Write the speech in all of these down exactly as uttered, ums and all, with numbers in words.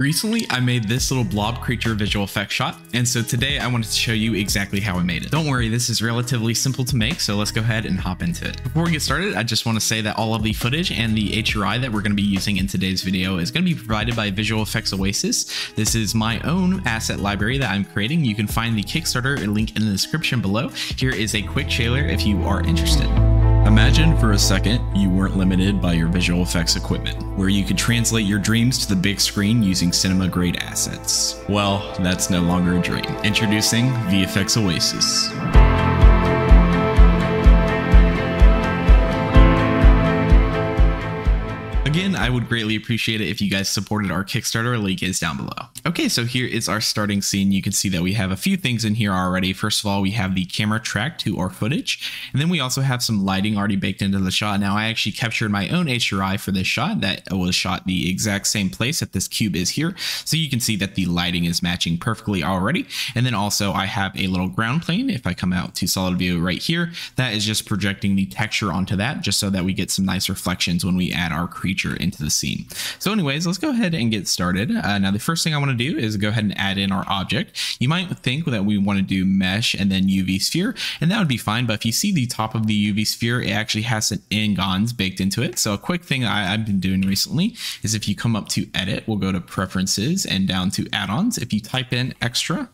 Recently, I made this little blob creature visual effect shot, and so today I wanted to show you exactly how I made it. Don't worry, this is relatively simple to make, so let's go ahead and hop into it. Before we get started, I just want to say that all of the footage and the H D R I that we're going to be using in today's video is going to be provided by Visual Effects Oasis. This is my own asset library that I'm creating. You can find the Kickstarter link in the description below. Here is a quick trailer if you are interested. Imagine for a second you weren't limited by your visual effects equipment, where you could translate your dreams to the big screen using cinema-grade assets. Well, that's no longer a dream. Introducing V F X Oasis. Again, I would greatly appreciate it if you guys supported our Kickstarter. Link is down below. Okay, so here is our starting scene. You can see that we have a few things in here already. First of all, we have the camera track to our footage, and then we also have some lighting already baked into the shot. Now, I actually captured my own H D R I for this shot that was shot the exact same place that this cube is here, so you can see that the lighting is matching perfectly already. And then also, I have a little ground plane. If I come out to solid view right here, that is just projecting the texture onto that, just so that we get some nice reflections when we add our creature into the scene. So anyways, let's go ahead and get started. Uh, now, the first thing I want to do is go ahead and add in our object. You might think that we want to do mesh and then U V sphere, and that would be fine, but if you see the top of the U V sphere, it actually has an ngons baked into it. So a quick thing I, I've been doing recently is if you come up to edit, we'll go to preferences and down to add-ons. If you type in extra,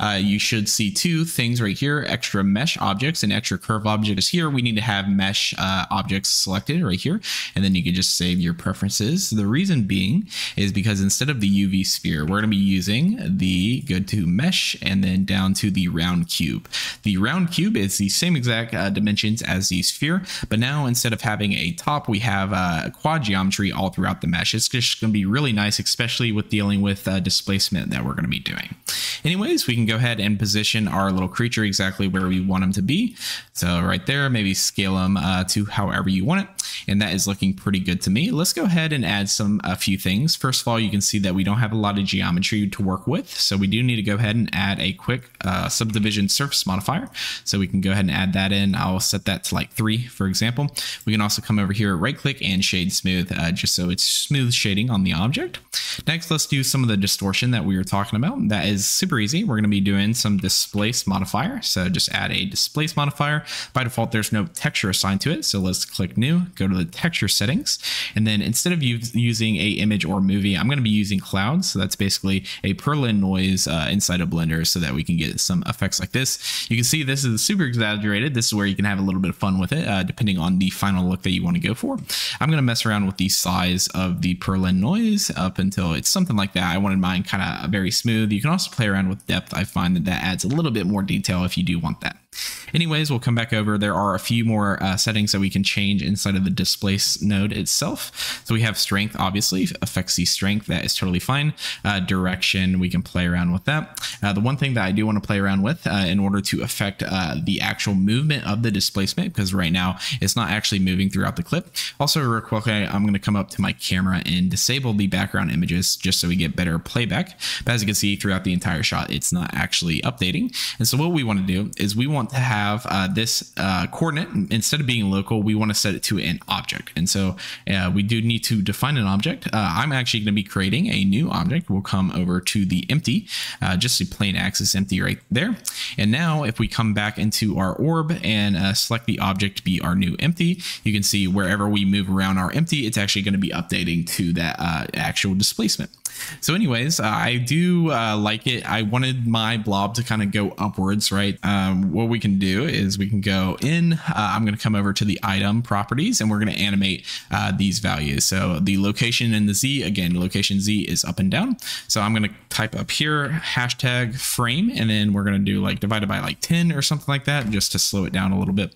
Uh, you should see two things right here, extra mesh objects and extra curve objects. Here we need to have mesh uh, objects selected right here, and then you can just save your preferences. The reason being is because instead of the U V sphere, we're going to be using the go to mesh and then down to the round cube. The round cube is the same exact uh, dimensions as the sphere, but now instead of having a top, we have uh, quad geometry all throughout the mesh. It's just going to be really nice, especially with dealing with uh, displacement that we're going to be doing. Anyways, we can go ahead and position our little creature exactly where we want him to be. So right there, maybe scale him uh, to however you want it. And that is looking pretty good to me. Let's go ahead and add some a few things. First of all, you can see that we don't have a lot of geometry to work with. So we do need to go ahead and add a quick uh, subdivision surface modifier. So we can go ahead and add that in. I'll set that to like three, for example. We can also come over here, right click and shade smooth, uh, just so it's smooth shading on the object. Next, let's do some of the distortion that we were talking about. That is super easy. We're going to be doing some displace modifier. So just add a displace modifier. By default, there's no texture assigned to it. So let's click new, go to the texture settings. And then instead of using a image or movie, I'm going to be using clouds. So that's basically a Perlin noise uh, inside of Blender so that we can get some effects like this. You can see this is super exaggerated. This is where you can have a little bit of fun with it, uh, depending on the final look that you want to go for. I'm going to mess around with the size of the Perlin noise up until it's something like that. I wanted mine kind of very smooth. You can also play around with depth. I find that that adds a little bit more detail if you do want that. Anyways, we'll come back over. There are a few more uh, settings that we can change inside of the displace node itself. So we have strength, obviously, affects the strength. That is totally fine. Uh, direction, we can play around with that. Uh, the one thing that I do want to play around with uh, in order to affect uh, the actual movement of the displacement, because right now it's not actually moving throughout the clip. Also, real quick, I'm going to come up to my camera and disable the background images just so we get better playback. But as you can see, throughout the entire shot, it's not actually updating. And so what we want to do is we want to have uh, this uh, coordinate, instead of being local, we want to set it to an object. And so uh, we do need to define an object. Uh, I'm actually going to be creating a new object. We'll come over to the empty, uh, just a plain axis empty right there. And now if we come back into our orb and uh, select the object to be our new empty, you can see wherever we move around our empty, it's actually going to be updating to that uh, actual displacement. So anyways, uh, I do uh, like it. I wanted my blob to kind of go upwards, right? Um, what we can do is we can go in. Uh, I'm going to come over to the item properties and we're going to animate uh, these values. So the location and the Z, again, location Z is up and down. So I'm going to type up here hashtag frame, and then we're going to do like divided by like ten or something like that just to slow it down a little bit.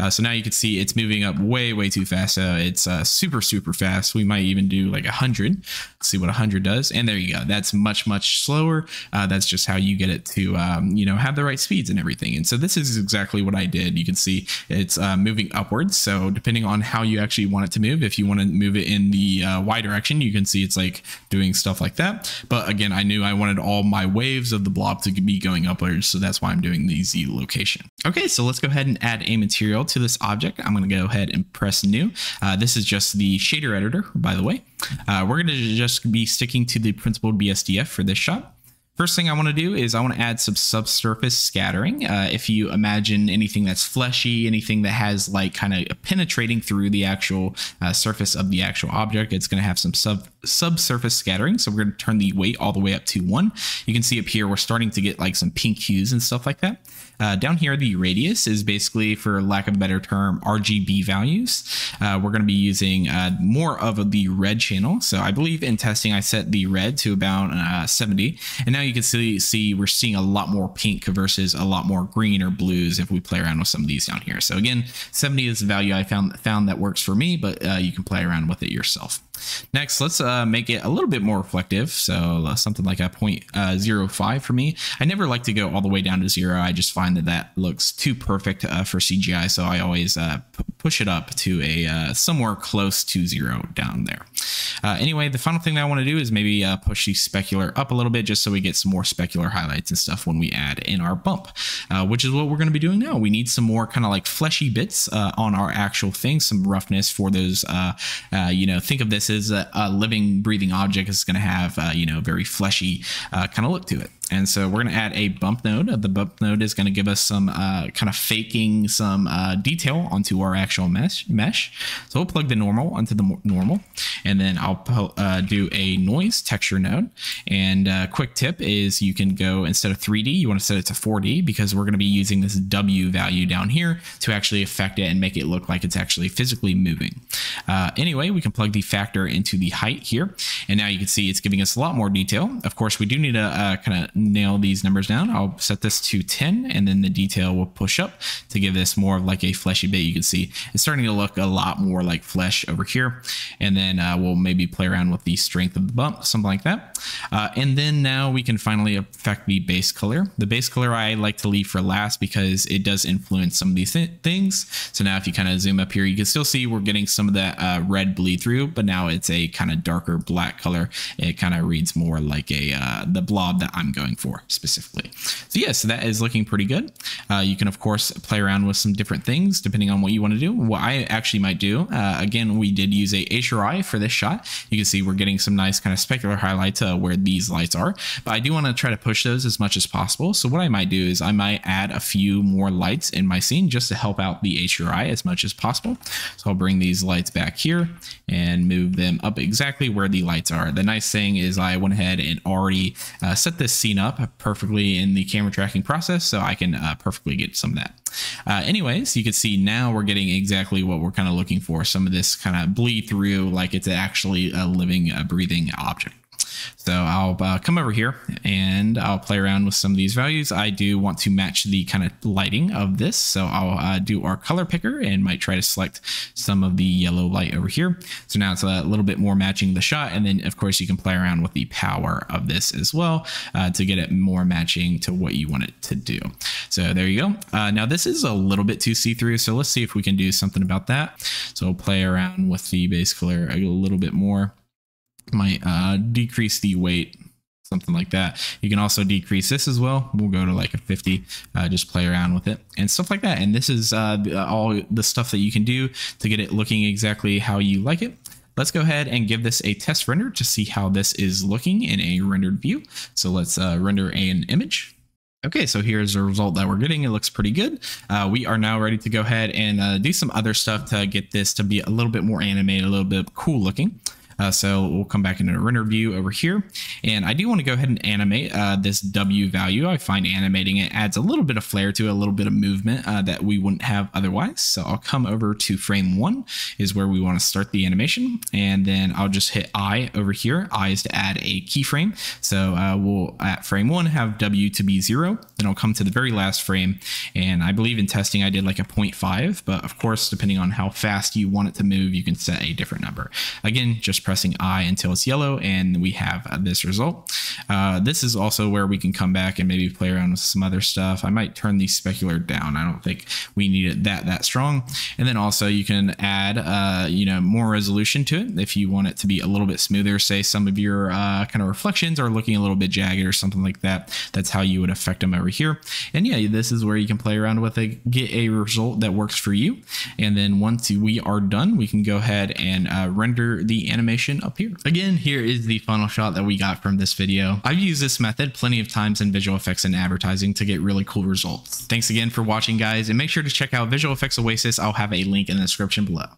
Uh, so now you can see it's moving up way, way too fast. So it's uh, super, super fast. We might even do like one hundred. Let's see what one hundred does. And there you go. That's much, much slower. Uh, that's just how you get it to, um, you know, have the right speeds and everything. And so this is exactly what I did. You can see it's uh, moving upwards. So depending on how you actually want it to move, if you want to move it in the uh, Y direction, you can see it's like doing stuff like that. But again, I knew I wanted all my waves of the blob to be going upwards. So that's why I'm doing the Z location. Okay, so let's go ahead and add a material to this object. I'm going to go ahead and press new. Uh, this is just the shader editor, by the way. Uh, we're going to just be sticking to the principled B S D F for this shot. First thing I want to do is I want to add some subsurface scattering. Uh, if you imagine anything that's fleshy, anything that has like kind of penetrating through the actual uh, surface of the actual object, it's going to have some sub subsurface scattering. So we're going to turn the weight all the way up to one. You can see up here, we're starting to get like some pink hues and stuff like that. Uh, down here, the radius is basically, for lack of a better term, R G B values. Uh, we're going to be using uh, more of the red channel. So I believe in testing, I set the red to about uh, seventy. And now you can see, see we're seeing a lot more pink versus a lot more green or blues if we play around with some of these down here. So again, seventy is the value I found, found that works for me, but uh, you can play around with it yourself. Next, let's uh, make it a little bit more reflective. So uh, something like a zero point zero five for me. I never like to go all the way down to zero. I just find that that looks too perfect uh, for C G I. So I always uh, push it up to a uh, somewhere close to zero down there. Uh, anyway, the final thing that I want to do is maybe uh, push the specular up a little bit just so we get some more specular highlights and stuff when we add in our bump, uh, which is what we're going to be doing now. We need some more kind of like fleshy bits uh, on our actual thing, some roughness for those, uh, uh, you know, think of this as a, a living, breathing object is going to have, uh, you know, very fleshy uh, kind of look to it. And so we're going to add a bump node. The bump node is going to give us some uh, kind of faking some uh, detail onto our actual mesh. mesh. So we'll plug the normal onto the normal, and then I'll uh, do a noise texture node. And a uh, quick tip is you can go, instead of three D, you want to set it to four D, because we're going to be using this W value down here to actually affect it and make it look like it's actually physically moving. Uh, anyway, we can plug the factor into the height here. And now you can see it's giving us a lot more detail. Of course, we do need a, a kind of nail these numbers down. I'll set this to ten, and then the detail will push up to give this more of like a fleshy bit. You can see it's starting to look a lot more like flesh over here. And then uh, we'll maybe play around with the strength of the bump, something like that. Uh, and then now we can finally affect the base color. The base color I like to leave for last because it does influence some of these th things. So now if you kind of zoom up here, you can still see we're getting some of that uh, red bleed through, but now it's a kind of darker black color. It kind of reads more like a uh, the blob that I'm going for specifically. So yeah, so that is looking pretty good. Uh, you can of course play around with some different things depending on what you want to do. What I actually might do, uh, again, we did use a H D R I for this shot. You can see we're getting some nice kind of specular highlights uh, where these lights are, but I do want to try to push those as much as possible. So what I might do is I might add a few more lights in my scene just to help out the H D R I as much as possible. So I'll bring these lights back here and move them up exactly where the lights are. The nice thing is I went ahead and already uh, set this scene up perfectly in the camera tracking process, so I can uh, perfectly get some of that. Uh, anyways, you can see now we're getting exactly what we're kind of looking for. Some of this kind of bleed through like it's actually a living, uh, breathing object. So I'll uh, come over here and I'll play around with some of these values. I do want to match the kind of lighting of this. So I'll uh, do our color picker and might try to select some of the yellow light over here. So now it's a little bit more matching the shot. And then of course you can play around with the power of this as well uh, to get it more matching to what you want it to do. So there you go. Uh, now this is a little bit too see-through. So let's see if we can do something about that. So we'll play around with the base color a little bit more. Might uh, decrease the weight, something like that. You can also decrease this as well. We'll go to like a fifty, uh, just play around with it and stuff like that. And this is uh, all the stuff that you can do to get it looking exactly how you like it. Let's go ahead and give this a test render to see how this is looking in a rendered view. So let's uh, render an image. Okay, so here's the result that we're getting. It looks pretty good. Uh, we are now ready to go ahead and uh, do some other stuff to get this to be a little bit more animated, a little bit cool looking. Uh, so we'll come back into a render view over here. And I do want to go ahead and animate uh, this W value. I find animating it adds a little bit of flair to it, a little bit of movement uh, that we wouldn't have otherwise. So I'll come over to frame one is where we want to start the animation. And then I'll just hit I over here. I is to add a keyframe. So uh, we'll at frame one have W to be zero. Then I'll come to the very last frame. And I believe in testing, I did like a zero point five. But of course, depending on how fast you want it to move, you can set a different number. Again, just pressing I until it's yellow, and we have this result. Uh, this is also where we can come back and maybe play around with some other stuff. I might turn the specular down. I don't think we need it that that strong. And then also you can add uh, you know, more resolution to it if you want it to be a little bit smoother. Say some of your uh, kind of reflections are looking a little bit jagged or something like that. That's how you would affect them over here. And yeah, this is where you can play around with it, get a result that works for you. And then once we are done, we can go ahead and uh, render the animation up here. Again, here is the funnel shot that we got from this video. I've used this method plenty of times in visual effects and advertising to get really cool results. Thanks again for watching, guys, and make sure to check out Visual Effects Oasis. I'll have a link in the description below.